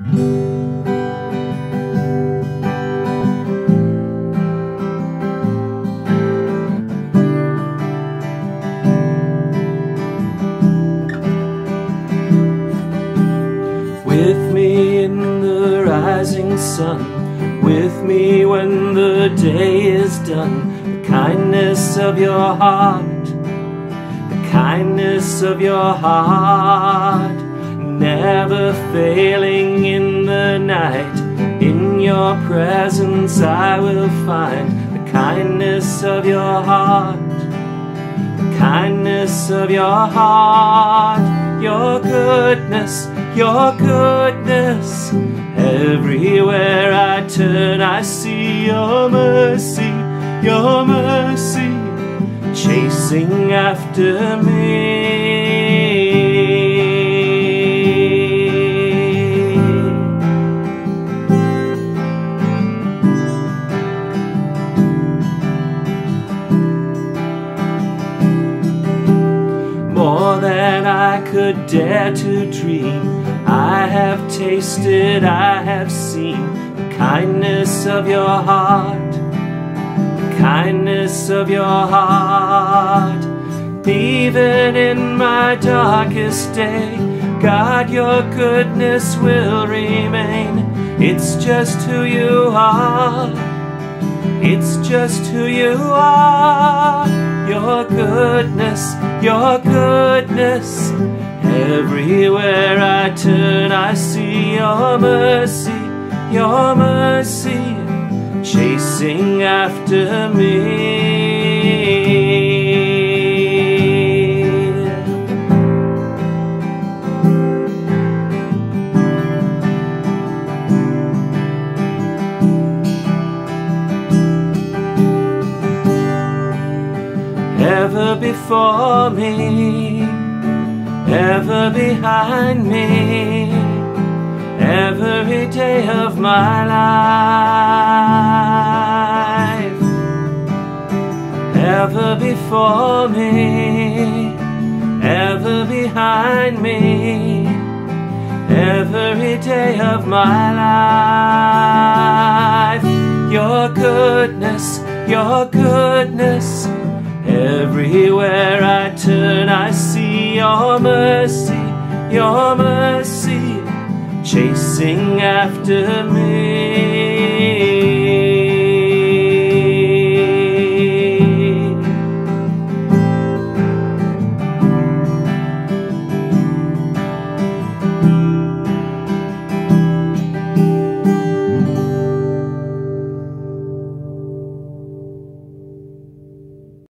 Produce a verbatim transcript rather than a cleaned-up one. With me in the rising sun, with me when the day is done, the kindness of your heart, the kindness of your heart, never failing in the night. In your presence I will find the kindness of your heart, the kindness of your heart, your goodness, your goodness. Everywhere I turn I see your mercy, your mercy, chasing after me. More than I could dare to dream, I have tasted, I have seen the kindness of your heart, the kindness of your heart. Even in my darkest day, God, your goodness will remain. It's just who you are, it's just who you are, your goodness, your goodness. Everywhere I turn I see your mercy, your mercy, chasing after me. Ever before me, ever behind me, every day of my life. Ever before me, ever behind me, every day of my life. Your goodness, your goodness. Everywhere I turn I see your mercy, your mercy, chasing after me.